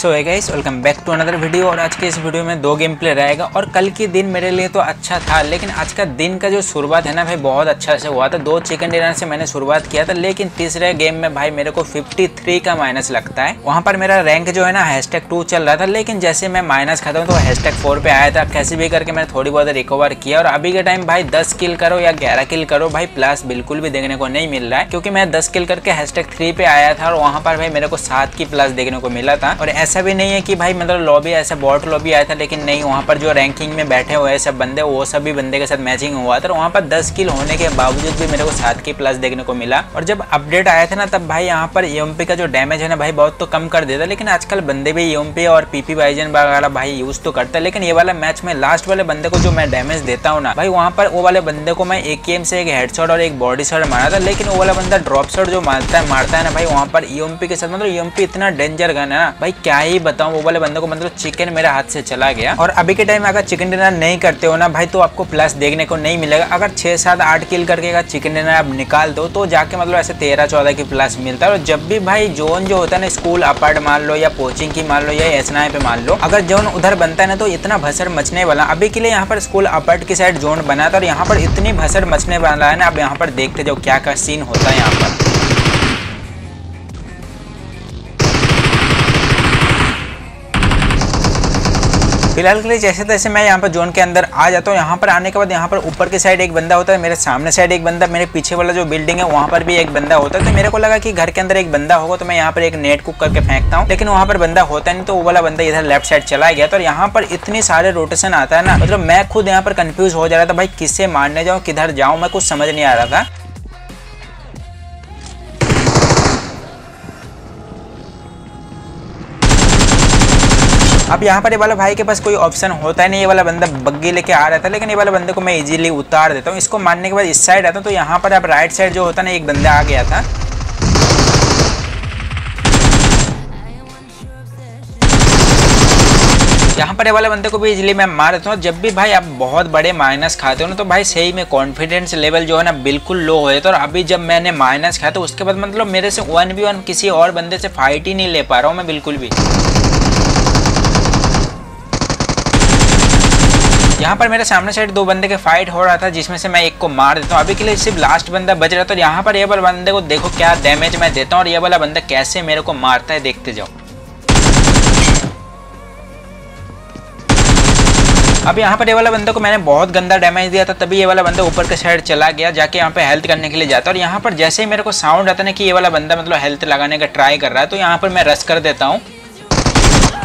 So hi guys, welcome back to another video. और आज के इस वीडियो में दो गेम प्ले रहेगा। और कल के दिन मेरे लिए तो अच्छा था, लेकिन आज का दिन का जो शुरुआत है ना भाई, बहुत अच्छा से हुआ था। दो चिकन डिनर से मैंने शुरुआत किया था, लेकिन तीसरे गेम में भाई मेरे को 53 का माइनस लगता है। वहाँ पर मेरा रैंक जो है ना #2 चल रहा था, लेकिन जैसे मैं माइनस खाता हूँ तो #4 पे आया था। कैसे भी करके मैंने थोड़ी बहुत रिकवर किया। और अभी के टाइम भाई 10 किल करो या 11 किल करो भाई, प्लस बिल्कुल भी देखने को नहीं मिल रहा है, क्योंकि मैं 10 किल करके #3 पे आया था और वहाँ पर भाई मेरे को 7 की प्लस देखने को मिला था। और ऐसा भी नहीं है कि भाई मतलब लॉबी ऐसा बॉट लॉबी आया था, लेकिन नहीं, वहाँ पर जो रैंकिंग में बैठे हुए सब बंदे वो सभी बंदे के साथ मैचिंग हुआ था। वहाँ पर 10 किल होने के बावजूद भी मेरे को 7 की प्लस देखने को मिला। और जब अपडेट आया था ना, तब भाई यहाँ पर यूएमपी का जो डैमेज है ना भाई, बहुत तो कम कर देता, लेकिन आजकल बंदे भी यूएमपी और पीपी वाइजन वगैरह भाई यूज तो करता है। लेकिन ये वाला मैच में लास्ट वाले बंदे को जो मैं डैमेज देता हूँ ना भाई, वहाँ पर वो वाले बंदे को मैं एकेएम से एक हेडशॉट और एक बॉडी शॉट मारा था, लेकिन वो वाला बंदा ड्रॉप शॉट जो मारता है ना भाई, वहाँ पर यूएमपी के साथ, मतलब यूएमपी इतना डेंजर गन है ना भाई, क्या ही बताऊं। वो वाले बंदे को मतलब चिकन मेरे हाथ से चला गया। और अभी के टाइम अगर चिकन डिनर नहीं करते हो ना भाई, तो आपको प्लस देखने को नहीं मिलेगा। अगर 6, 7, 8 किल करके अगर चिकन डिनर आप निकाल दो तो जाके मतलब ऐसे 13, 14 की प्लस मिलता है। और जब भी भाई जोन जो होता है ना, स्कूल अपार्ट मान लो या कोचिंग की मान लो या एसनाए पे मान लो, अगर जोन उधर बनता है ना तो इतना भसड़ मचने वाला। अभी के लिए यहाँ पर स्कूल अपार्ट की साइड जोन बना था और यहाँ पर इतनी भसड़ मचने वाला है ना, अब यहाँ पर देखते जाओ क्या क्या सीन होता है यहाँ पर। फिलहाल के लिए जैसे तैसे मैं यहाँ पर जोन के अंदर आ जाता हूँ। यहाँ पर आने के बाद यहाँ पर ऊपर की साइड एक बंदा होता है, मेरे सामने साइड एक बंदा, मेरे पीछे वाला जो बिल्डिंग है वहाँ पर भी एक बंदा होता है। तो मेरे को लगा कि घर के अंदर एक बंदा होगा, तो मैं यहाँ पर एक नेट कुक करके फेंकता हूँ, लेकिन वहाँ पर बंदा होता नहीं, तो वो वाला बंदा इधर लेफ्ट साइड चला गया। तो यहाँ पर इतने सारे रोटेशन आता है ना, मतलब मैं खुद यहाँ पर कंफ्यूज हो जा रहा था भाई, किससे मारने जाऊँ, किधर जाऊँ, मैं कुछ समझ नहीं आ रहा था। अब यहाँ पर ये वाला भाई के पास कोई ऑप्शन होता ही नहीं, ये वाला बंदा बग्गी लेके आ रहा था, लेकिन ये वाला बंदे को मैं इजीली उतार देता हूँ। इसको मारने के बाद इस साइड आता हूँ, तो यहाँ पर अब राइट साइड जो होता ना, एक बंदा आ गया था। यहाँ पर ये वाले बंदे को भी इजिली मैं मार देता हूँ। जब भी भाई आप बहुत बड़े माइनस खाते हो ना, तो भाई सही में कॉन्फिडेंस लेवल जो है ना बिल्कुल लो हो जाता है। और अभी जब मैंने माइनस खाया तो उसके बाद मतलब मेरे से 1v1 किसी और बंदे से फाइट ही नहीं ले पा रहा हूँ मैं बिल्कुल भी। यहाँ पर मेरे सामने साइड दो बंदे के फाइट हो रहा था, जिसमें से मैं एक को मार देता हूँ। अभी के लिए सिर्फ लास्ट बंदा बच रहा था। तो यहाँ पर ये वाला बंदे को देखो क्या डैमेज मैं देता हूँ, और ये वाला बंदा कैसे मेरे को मारता है, देखते जाओ। अब यहाँ पर ये वाला बंदे को मैंने बहुत गंदा डैमेज दिया था, तभी ये वाला बंदा ऊपर के साइड चला गया, जाके यहाँ पे हेल्थ करने के लिए जाता है। और यहाँ पर जैसे ही मेरे को साउंड आता है कि ये वाला बंदा मतलब हेल्थ लगाने का ट्राई कर रहा है, तो यहाँ पर मैं रश कर देता हूँ।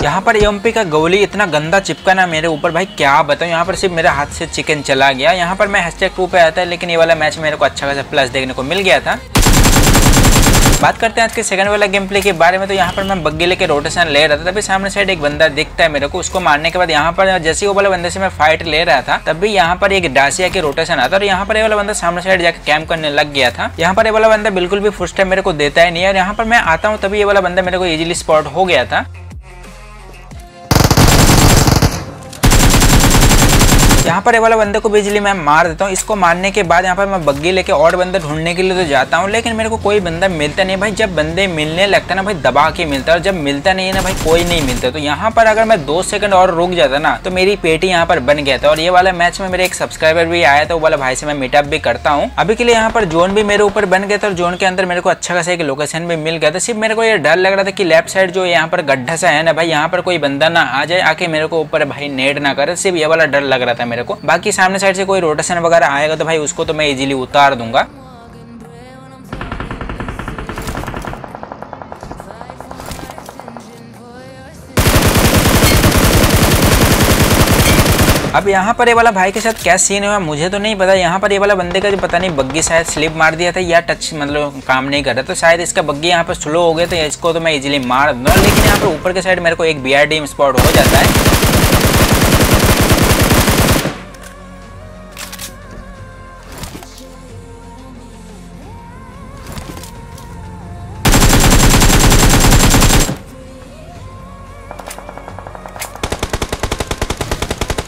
यहाँ पर यूएमपी का गोली इतना गंदा चिपका ना मेरे ऊपर भाई, क्या बताऊँ। यहाँ पर सिर्फ मेरे हाथ से चिकन चला गया। यहाँ पर मैं #2 पे आया था, लेकिन ये वाला मैच मेरे को अच्छा खासा प्लस देखने को मिल गया था। बात करते हैं आज के सेकंड वाला गेम प्ले के बारे में। तो यहाँ पर मैं बग्गी लेके रोटेशन ले रहा था, तभी सामने साइड एक बंदा दिखता है मेरे को। उसको मारने के बाद यहाँ पर जैसे वो वाला बंदे से मैं फाइट ले रहा था, तभी यहाँ पर एक डासिया के रोटेशन आता है, और यहाँ पर ये वाला बंदा सामने साइड जाकर कैंप करने लग गया था। यहाँ पर ये वाला बंदा बिल्कुल भी फर्स्ट टाइम मेरे को देता ही नहीं है, और यहाँ पर मैं आता हूँ, तभी ये वाला बंदा मेरे को ईजिली स्पॉट हो गया था। यहाँ पर ये वाला बंदे को बिजली मैं मार देता हूँ। इसको मारने के बाद यहाँ पर मैं बग्गी लेके और बंदा ढूंढने के लिए तो जाता हूँ, लेकिन मेरे को कोई बंदा मिलता नहीं भाई। जब बंदे मिलने लगता है ना भाई, दबा के मिलता है, और जब मिलता नहीं है ना भाई, कोई नहीं मिलता। तो यहाँ पर अगर मैं 2 सेकंड और रुक जाता ना, तो मेरी पेटी यहाँ पर बन गया था। और ये वाला मैच में मेरे एक सब्सक्राइबर भी आया था, वो वाला भाई से मैं मीटअप भी करता हूँ। अभी के लिए यहाँ पर जोन भी मेरे ऊपर बन गया था, और जोन के अंदर मेरे को अच्छा खासा एक लोकेशन भी मिल गया था। सिर्फ मेरे को ये डर लग रहा था कि लेफ्ट साइड जो यहाँ पर गड्ढा सा है ना भाई, यहाँ पर कोई बंदा ना आ जाए, आके मेरे को ऊपर भाई नेट ना करे, सिर्फ ये वाला डर लग रहा था मेरे को। बाकी सामने साइड से कोई रोटेशन वगैरह आएगा तो भाई उसको तो मैं इजीली उतार दूंगा। अब यहाँ पर ये वाला भाई के साथ क्या सीन हुआ मुझे तो नहीं पता। यहाँ पर ये वाला बंदे का जो पता नहीं बग्गी शायद स्लिप मार दिया था, या टच मतलब काम नहीं कर रहा, तो शायद इसका बग्गी यहाँ पर स्लो हो गया, तो इसको तो मैं इजीली मार दूंगा। लेकिन यहाँ पर ऊपर के साइड मेरे को एक BRDM स्पॉट हो जाता है।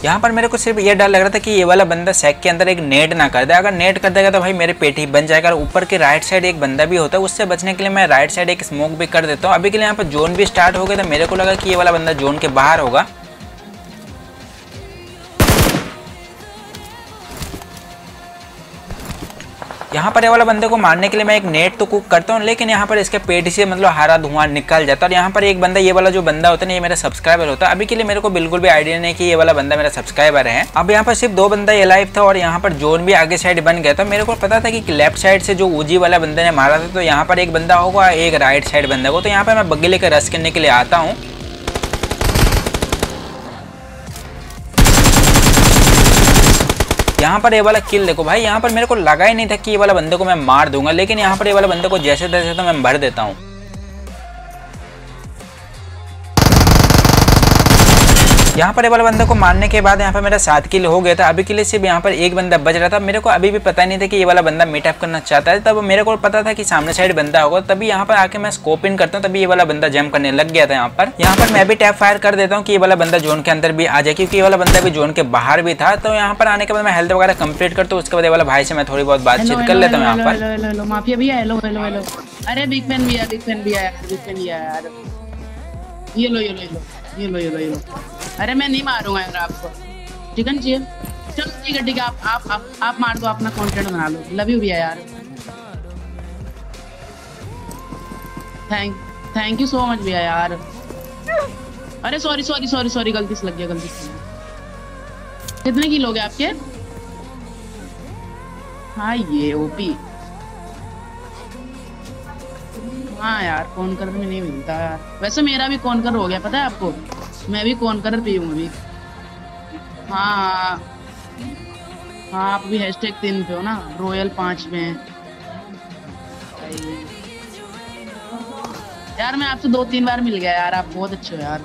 यहाँ पर मेरे को सिर्फ ये डर लग रहा था कि ये वाला बंदा सैक के अंदर एक नेट ना कर दे। अगर नेट कर देगा तो भाई मेरे पेट ही बन जाएगा। ऊपर के राइट साइड एक बंदा भी होता है, उससे बचने के लिए मैं राइट साइड एक स्मोक भी कर देता हूँ। अभी के लिए यहाँ पर जोन भी स्टार्ट हो गया, तो मेरे को लगा कि ये वाला बंदा जोन के बाहर होगा। यहाँ पर ये वाला बंदे को मारने के लिए मैं एक नेट तो कुक करता हूँ, लेकिन यहाँ पर इसके पेट से मतलब हरा धुआं निकल जाता है। और यहाँ पर एक बंदा, ये वाला जो बंदा होता है ना, ये मेरा सब्सक्राइबर होता है। अभी के लिए मेरे को बिल्कुल भी आइडिया नहीं कि ये वाला बंदा मेरा सब्सक्राइबर है। अब यहाँ पर सिर्फ दो बंदा ये लाइव था और यहाँ पर जोन भी आगे साइड बन गया था। मेरे को पता था कि लेफ्ट साइड से जो ओजी वाला बंदा ने मारा था, तो यहाँ पर एक बंदा होगा, एक राइट साइड बंदा होगा। तो यहाँ पर मैं बग्गी लेकर रश करने के लिए आता हूँ। यहाँ पर ये वाला किल देखो भाई, यहाँ पर मेरे को लगा ही नहीं था कि ये वाला बंदे को मैं मार दूंगा, लेकिन यहाँ पर ये वाला बंदे को जैसे तैसे तो मैं भर देता हूँ। यहाँ पर ये वाला बंदे को मारने के बाद यहाँ पर मेरा 7 किल हो गया था। अभी के लिए सिर्फ यहाँ पर एक बंदा बच रहा था। मेरे को अभी भी पता नहीं था कि ये वाला बंदा मीटअप करना चाहता है। तब मेरे को पता था कि सामने साइड बंदा होगा, तभी यहाँ पर आके मैं स्कोप इन करता हूँ, तभी ये वाला बंदा जंप करने लग गया था। यहाँ पर मैं भी टैप फायर कर देता हूँ कि ये वाला बंदा जोन के अंदर भी आ जाए, क्योंकि ये वाला बंदा भी जोन के बाहर भी था। तो यहाँ पर आने के बाद मैं हेल्थ वगैरह कंप्लीट करता हूँ। उसके बाद ये वाला भाई से मैं थोड़ी बहुत बातचीत कर लेता हूँ। यहाँ पर माफिया भैया, हेलो हेलो हेलो, अरे बिग मैन भैया, बिग मैन भैया, बिग मैन भैया, ये लो ये लो ये लो ये लो ये लो। अरे मैं नहीं मारूंगा यार आपको, ठीक है ना? चाहिए चलो, ठीक है ठीक है, आप मार दो, अपना कंटेंट बना लो। लव यू भैया यार, थैंक यू सो मच भैया यार। अरे सॉरी सॉरी सॉरी सॉरी, गलती से लग गया, गलती से। कितने किल हो गए आपके? हाँ ये ओपी, हाँ यार कॉनकर में नहीं मिलता यार। वैसे मेरा भी कॉनकर हो गया, पता है आपको? मैं भी कॉनकर पे हूँ अभी। हाँ आप भी #3 पे हो ना, Royal 5 में। यार मैं आपसे 2-3 बार मिल गया यार, आप बहुत अच्छे हो यार।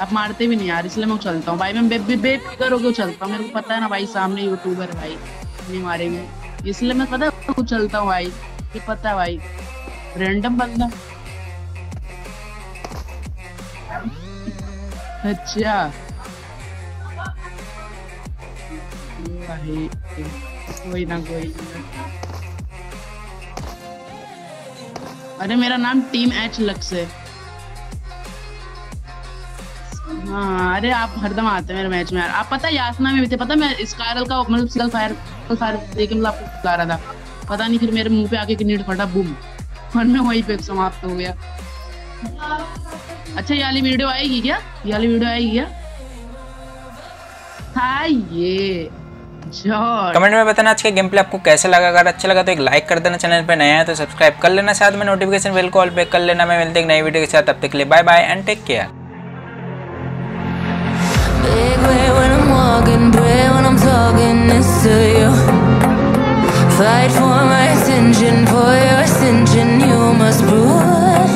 आप मारते भी नहीं यार, इसलिए मैं उछलता हूँ भाई। मैं बेफिकर होकर उछलता हूँ, मेरे को पता है ना भाई, सामने यूट्यूबर भाई नहीं मारेंगे, इसलिए मैं पता चलता हूँ भाई। ये पता है भाई, रैंडम बंदा। अच्छा भाई, कोई ना। अरे मेरा नाम Team H लक्स है। हाँ अरे आप हरदम आते हैं मेरे मैच में यार। आप पता है यासना में भी थे, पता है? मैं स्कारल का मतलब सिंगल फायर देके मतलब आपको बुला रहा था, पता नहीं फिर मेरे मुंह पे आके नेट फटा, बूम, और मैं वहीं पे समाप्त हो गया। अच्छा ये वाली वीडियो आएगी क्या? हाँ ये कमेंट में बताना आज का गेम प्ले आपको कैसा लगा। अगर अच्छा लगा तो एक लाइक कर देना, चैनल पे नया है तो सब्सक्राइब कर लेना, साथ में नोटिफिकेशन बेल को ऑल पे कर लेना। मैं मिलते एक नई वीडियो के साथ, तब तक के लिए bye bye and take care. Fight for my ascension, you must rule.